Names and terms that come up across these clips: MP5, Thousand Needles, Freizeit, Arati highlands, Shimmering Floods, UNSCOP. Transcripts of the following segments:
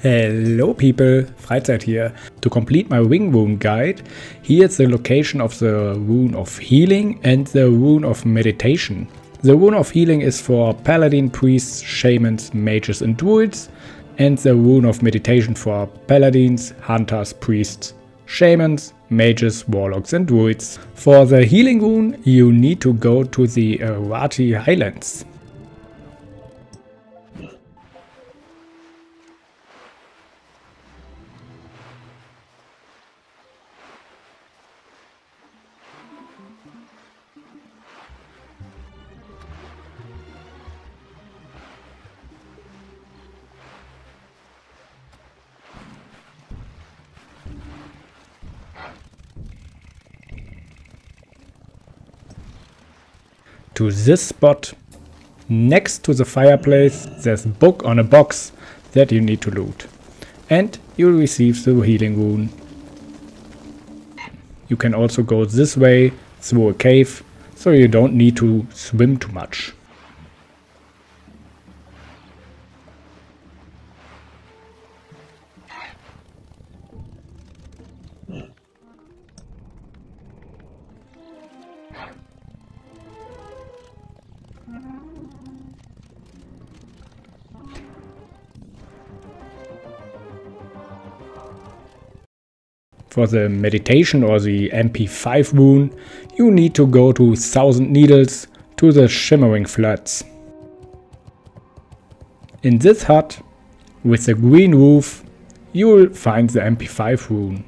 Hello people, Freizeit here. To complete my wing rune guide, here's the location of the rune of healing and the rune of meditation. The rune of healing is for paladin, priests, shamans, mages and druids, and the rune of meditation for paladins, hunters, priests, shamans, mages, warlocks and druids. For the healing rune you need to go to the Arati highlands. To this spot. Next to the fireplace there's a book on a box that you need to loot. And you'll receive the healing rune. You can also go this way through a cave, so you don't need to swim too much. For the meditation or the MP5 rune, you need to go to Thousand Needles to the Shimmering Floods. In this hut, with the green roof, you will find the MP5 rune.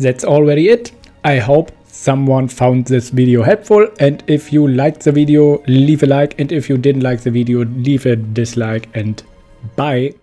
That's already it. I hope someone found this video helpful, and if you liked the video leave a like, and if you didn't like the video leave a dislike, and bye.